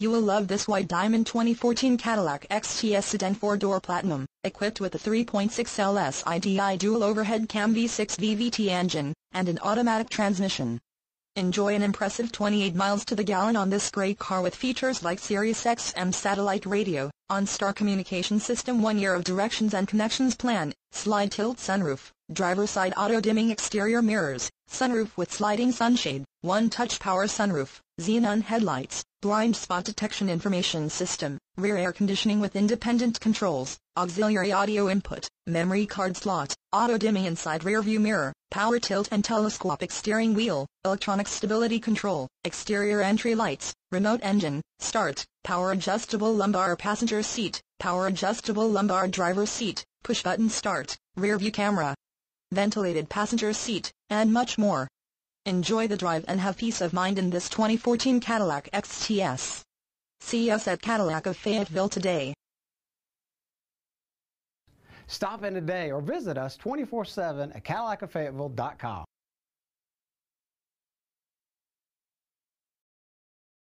You will love this white diamond 2014 Cadillac XTS sedan 4-door Platinum, equipped with a 3.6L SIDI dual overhead cam V6 VVT engine, and an automatic transmission. Enjoy an impressive 28 miles to the gallon on this great car with features like Sirius XM satellite radio, OnStar communication system, 1 year of directions and connections plan, slide tilt sunroof, driver side auto dimming exterior mirrors, sunroof with sliding sunshade, one-touch power sunroof, Xenon headlights, blind spot detection information system, rear air conditioning with independent controls, auxiliary audio input, memory card slot, auto-dimming inside rear view mirror, power tilt and telescopic steering wheel, electronic stability control, exterior entry lights, remote engine start, power adjustable lumbar passenger seat, power adjustable lumbar driver seat, push button start, rear view camera, ventilated passenger seat, and much more. Enjoy the drive and have peace of mind in this 2014 Cadillac XTS. See us at Cadillac of Fayetteville today. Stop in today or visit us 24/7 at CadillacofFayetteville.com.